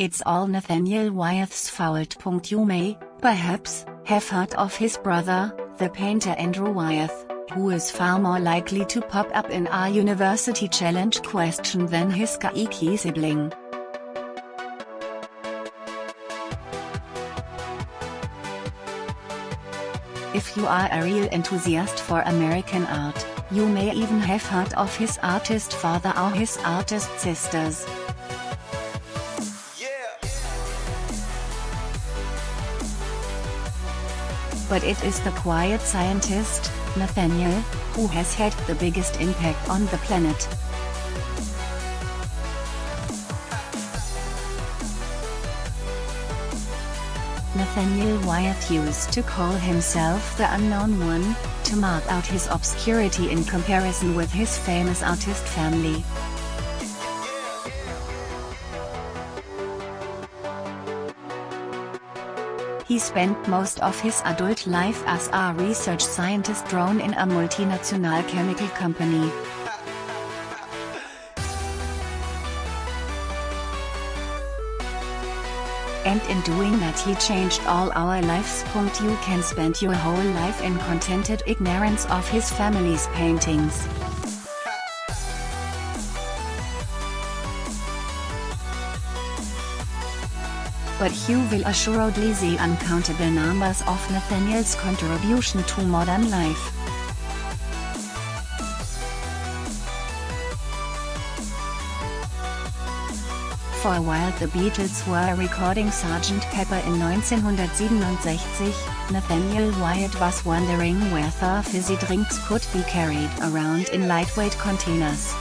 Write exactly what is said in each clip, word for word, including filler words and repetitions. It's all Nathaniel Wyeth's fault. You may, perhaps, have heard of his brother, the painter Andrew Wyeth, who is far more likely to pop up in our University Challenge question than his geeky sibling. If you are a real enthusiast for American art, you may even have heard of his artist father or his artist sisters. But it is the quiet scientist, Nathaniel, who has had the biggest impact on the planet. Nathaniel Wyeth used to call himself the Unknown One, to mark out his obscurity in comparison with his famous artist family. He spent most of his adult life as a research scientist drawn in a multinational chemical company. And in doing that he changed all our lives. You can spend your whole life in contented ignorance of his family's paintings. But you will assuredly see uncountable numbers of Nathaniel's contribution to modern life. For a while the Beatles were recording Sergeant Pepper in nineteen sixty-seven, Nathaniel Wyeth was wondering whether fizzy drinks could be carried around in lightweight containers.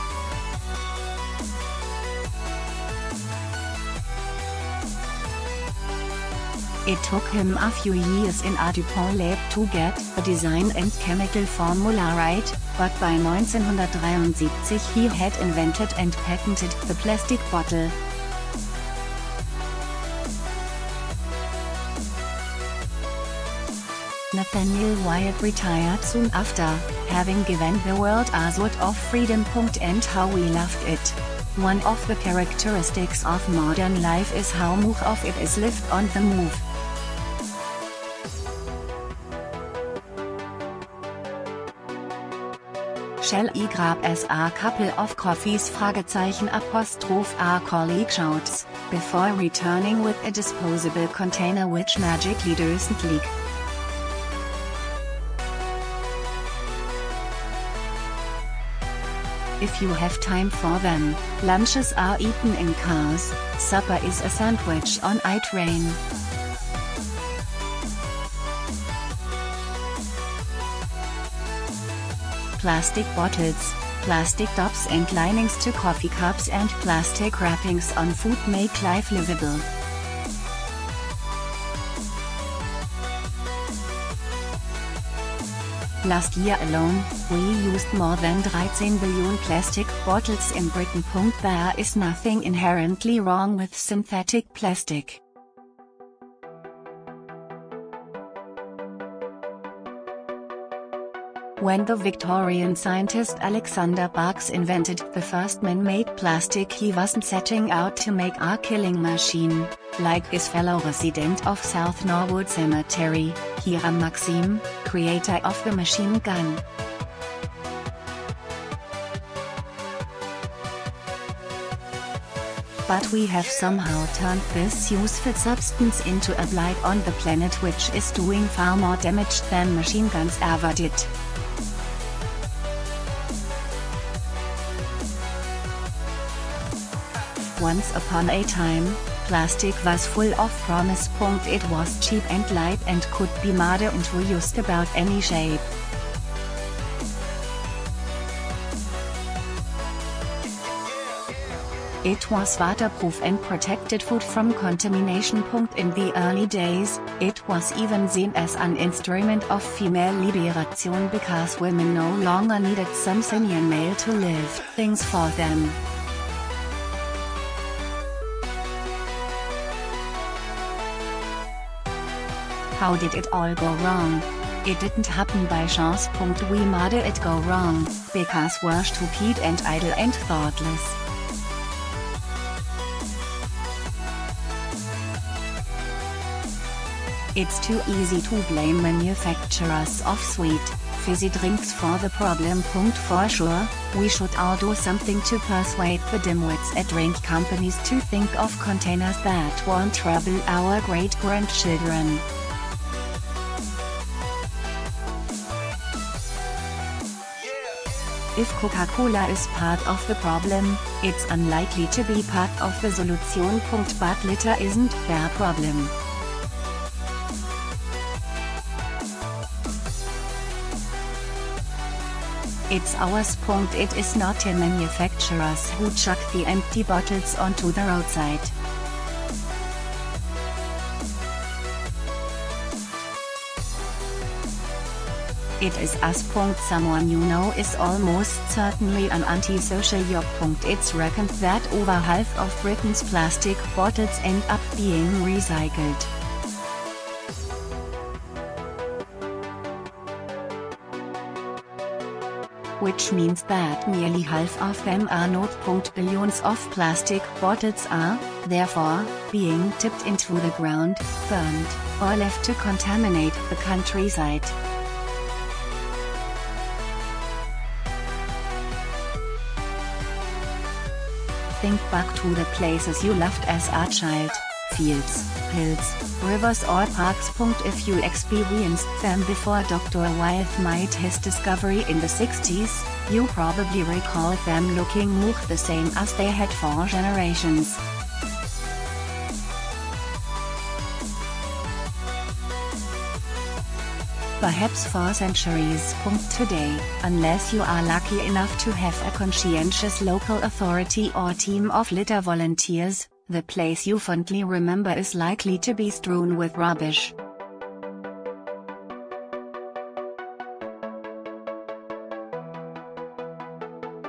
It took him a few years in a DuPont lab to get the design and chemical formula right, but by nineteen seventy-three he had invented and patented the plastic bottle. Nathaniel Wyeth retired soon after, having given the world a sort of freedom. And how we loved it. One of the characteristics of modern life is how much of it is lived on the move. Shall I grab us a couple of coffees? Apostrophe a colleague shouts, before returning with a disposable container which magically doesn't leak. If you have time for them, lunches are eaten in cars, supper is a sandwich on a train. Plastic bottles, plastic tops and linings to coffee cups and plastic wrappings on food make life livable. Last year alone, we used more than thirteen billion plastic bottles in Britain. There is nothing inherently wrong with synthetic plastic. When the Victorian scientist Alexander Parkes invented the first man-made plastic, he wasn't setting out to make a killing machine, like his fellow resident of South Norwood Cemetery, Hiram Maxim, creator of the machine gun. But we have somehow turned this useful substance into a blight on the planet which is doing far more damage than machine guns ever did. Once upon a time, plastic was full of promise. It was cheap and light and could be made into just about any shape. It was waterproof and protected food from contamination. In the early days, it was even seen as an instrument of female liberation because women no longer needed something male to lift things for them. How did it all go wrong? It didn't happen by chance. We made it go wrong, because we're stupid and idle and thoughtless. It's too easy to blame manufacturers of sweet, fizzy drinks for the problem. For sure, we should all do something to persuade the dimwits at drink companies to think of containers that won't trouble our great-grandchildren. If Coca-Cola is part of the problem, it's unlikely to be part of the solution. But litter isn't their problem. It's ours. It is not the manufacturers who chuck the empty bottles onto the roadside. It is us. Someone you know is almost certainly an anti-social yob. It's reckoned that over half of Britain's plastic bottles end up being recycled. Which means that nearly half of them are not. Billions of plastic bottles are, therefore, being tipped into the ground, burned, or left to contaminate the countryside. Think back to the places you loved as a child, fields, hills, rivers or parks. If you experienced them before Doctor Wyeth made his discovery in the sixties, you probably recall them looking much the same as they had for generations. Perhaps for centuries. Today, unless you are lucky enough to have a conscientious local authority or team of litter volunteers, the place you fondly remember is likely to be strewn with rubbish.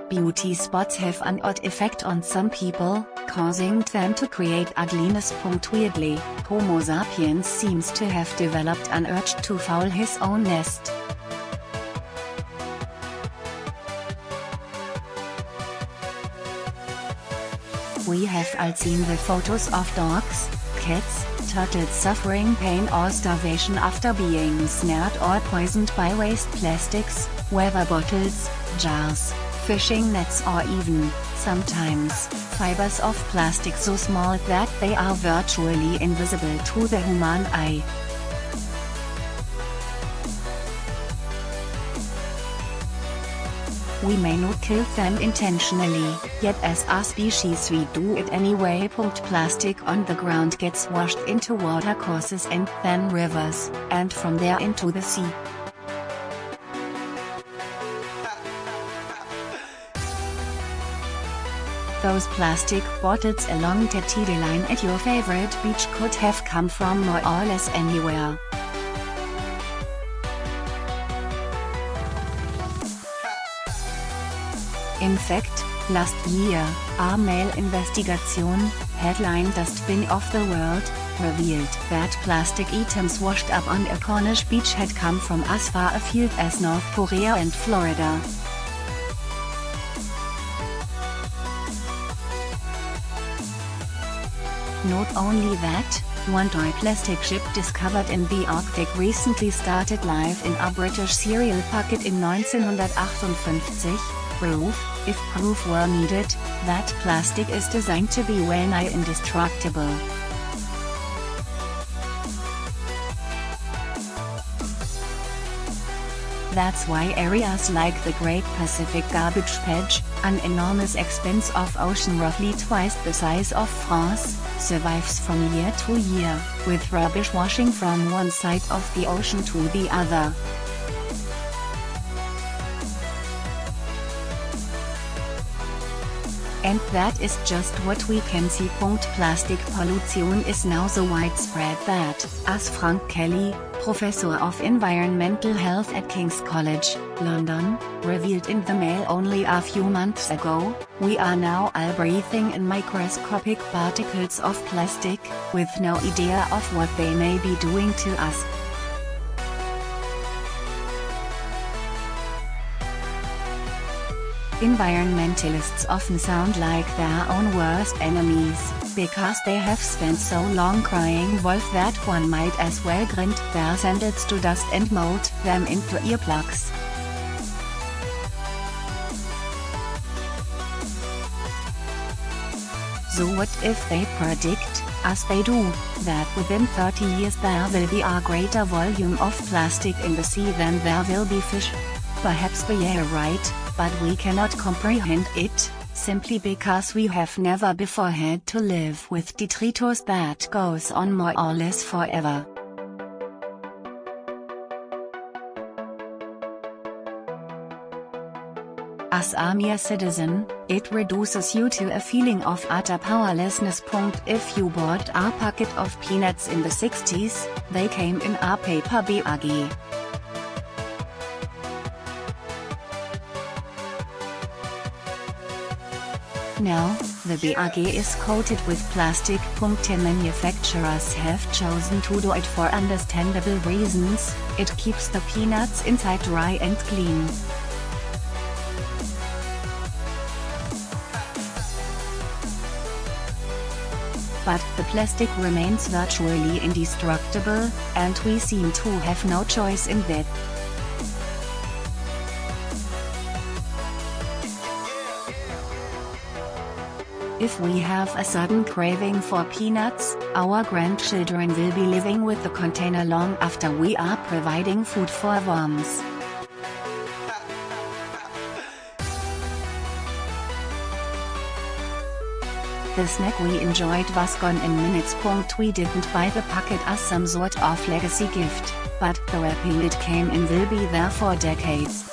Beauty spots have an odd effect on some people, causing them to create ugliness. Weirdly, Homo sapiens seems to have developed an urge to foul his own nest. We have all seen the photos of dogs, cats, turtles suffering pain or starvation after being snared or poisoned by waste plastics, weather bottles, jars, fishing nets or even, sometimes, fibers of plastic so small that they are virtually invisible to the human eye. We may not kill them intentionally, yet as a species we do it anyway. Plastic on the ground gets washed into watercourses and then rivers, and from there into the sea. Those plastic bottles along the tidal line at your favorite beach could have come from more or less anywhere. In fact, last year, our mail investigation, headlined Dustbin of the World, revealed that plastic items washed up on a Cornish beach had come from as far afield as North Korea and Florida. Not only that, one toy plastic ship discovered in the Arctic recently started life in a British cereal packet in nineteen fifty-eight, proof, if proof were needed, that plastic is designed to be well nigh indestructible. That's why areas like the Great Pacific Garbage Patch, an enormous expanse of ocean roughly twice the size of France, survives from year to year, with rubbish washing from one side of the ocean to the other. And that is just what we can see. Plastic pollution is now so widespread that, as Frank Kelly, Professor of Environmental Health at King's College, London, revealed in the Mail only a few months ago, we are now all breathing in microscopic particles of plastic, with no idea of what they may be doing to us. Environmentalists often sound like their own worst enemies, because they have spent so long crying wolf that one might as well grind their sandals to dust and mold them into earplugs. So what if they predict, as they do, that within thirty years there will be a greater volume of plastic in the sea than there will be fish? Perhaps they are right, but we cannot comprehend it, simply because we have never before had to live with detritus that goes on more or less forever. As a mere citizen, it reduces you to a feeling of utter powerlessness. If you bought a packet of peanuts in the sixties, they came in a paper bag. Now, the bag is coated with plastic. The manufacturers have chosen to do it for understandable reasons. It keeps the peanuts inside dry and clean. But the plastic remains virtually indestructible, and we seem to have no choice in that. If we have a sudden craving for peanuts, our grandchildren will be living with the container long after we are providing food for worms. The snack we enjoyed was gone in minutes. We didn't buy the packet as some sort of legacy gift, but the wrapping it came in will be there for decades.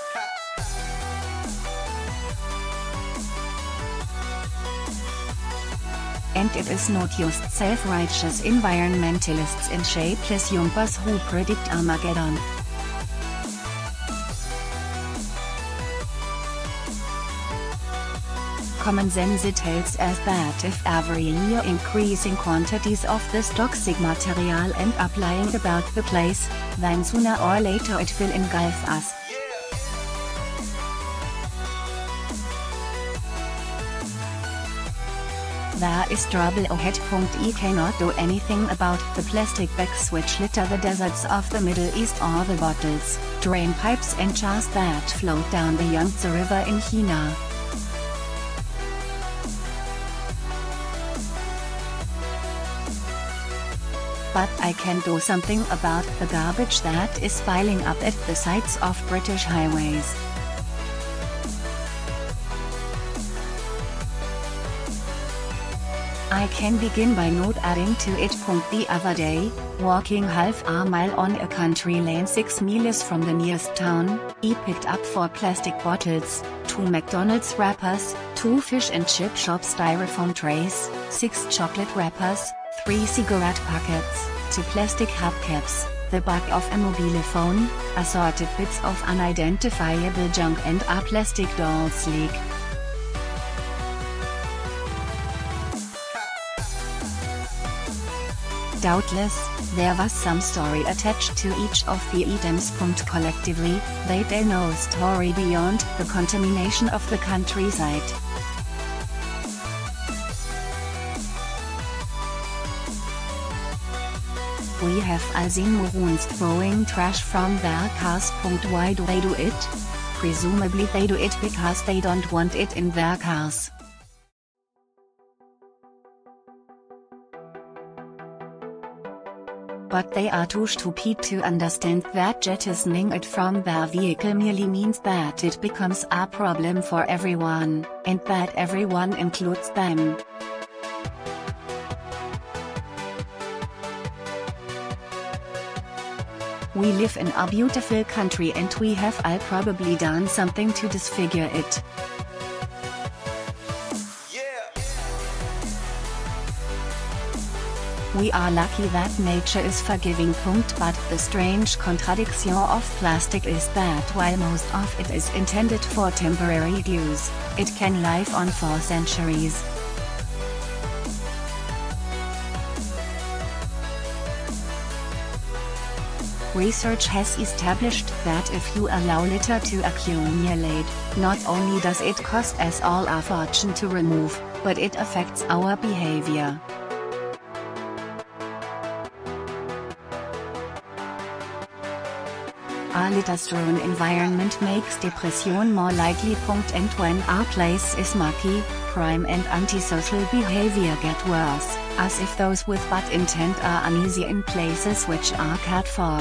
And it is not just self-righteous environmentalists in shapeless jumpers who predict Armageddon. Common sense tells us that if every year increasing quantities of this toxic material end up lying about the place, then sooner or later it will engulf us. Yeah. There is trouble ahead. We cannot do anything about the plastic bags which litter the deserts of the Middle East, or the bottles, drain pipes and jars that float down the Yangtze River in China. But I can do something about the garbage that is piling up at the sides of British highways. I can begin by not adding to it. The other day, walking half a mile on a country lane six miles from the nearest town, I picked up four plastic bottles, two McDonald's wrappers, two fish and chip shop styrofoam trays, six chocolate wrappers, three cigarette packets, two plastic hubcaps, the back of a mobile phone, assorted bits of unidentifiable junk and a plastic doll's leg. Doubtless, there was some story attached to each of the items. Collectively, they tell no story beyond the contamination of the countryside. We have all seen Maroons throwing trash from their cars. Why do they do it? Presumably they do it because they don't want it in their cars. But they are too stupid to understand that jettisoning it from their vehicle merely means that it becomes a problem for everyone, and that everyone includes them. We live in a beautiful country, and we have all probably done something to disfigure it. Yeah. We are lucky that nature is forgiving. But the strange contradiction of plastic is that while most of it is intended for temporary use, it can live on for centuries. Research has established that if you allow litter to accumulate, not only does it cost us all a fortune to remove, but it affects our behavior. A litter-strewn environment makes depression more likely. And when our place is mucky, crime and antisocial behavior get worse, as if those with bad intent are uneasy in places which are cared for.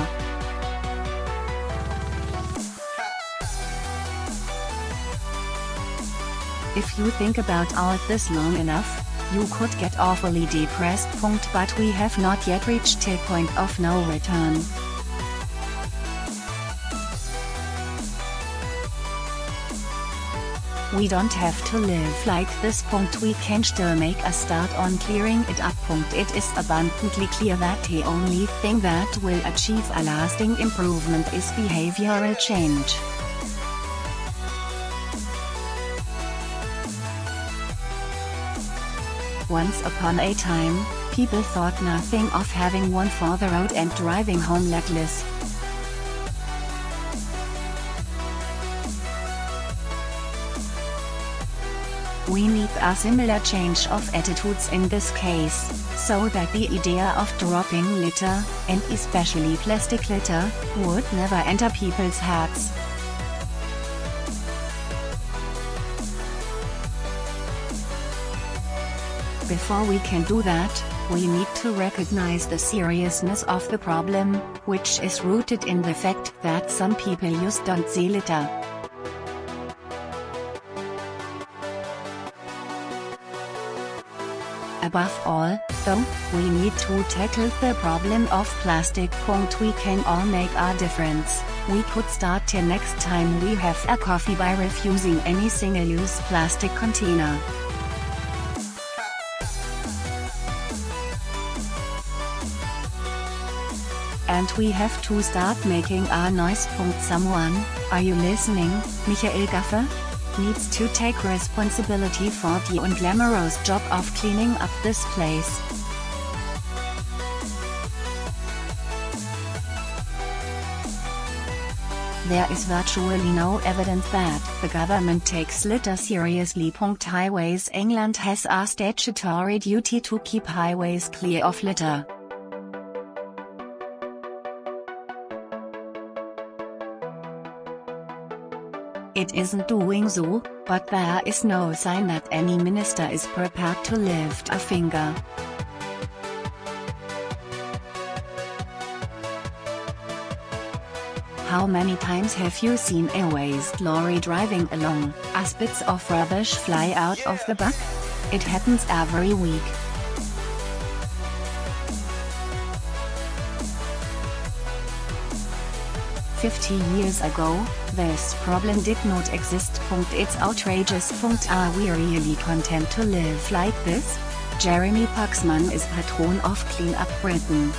If you think about all this long enough, you could get awfully depressed. But we have not yet reached a point of no return. We don't have to live like this. We can still make a start on clearing it up. It is abundantly clear that the only thing that will achieve a lasting improvement is behavioral change. Once upon a time, people thought nothing of having one for the road and driving home legless. We need a similar change of attitudes in this case, so that the idea of dropping litter, and especially plastic litter, would never enter people's heads. Before we can do that, we need to recognize the seriousness of the problem, which is rooted in the fact that some people just don't see litter. Above all, though, we need to tackle the problem of plastic. We can all make a difference. We could start here next time we have a coffee by refusing any single-use plastic container. And we have to start making a noise. Someone, are you listening, Michael Gaffer? Needs to take responsibility for the unglamorous job of cleaning up this place. There is virtually no evidence that the government takes litter seriously. Highways England has a statutory duty to keep highways clear of litter. It isn't doing so, but there is no sign that any minister is prepared to lift a finger. How many times have you seen a waste lorry driving along, as bits of rubbish fly out of the back? It happens every week. Fifty years ago, this problem did not exist. It's outrageous. Are we really content to live like this? Jeremy Paxman is patron of Clean Up Britain.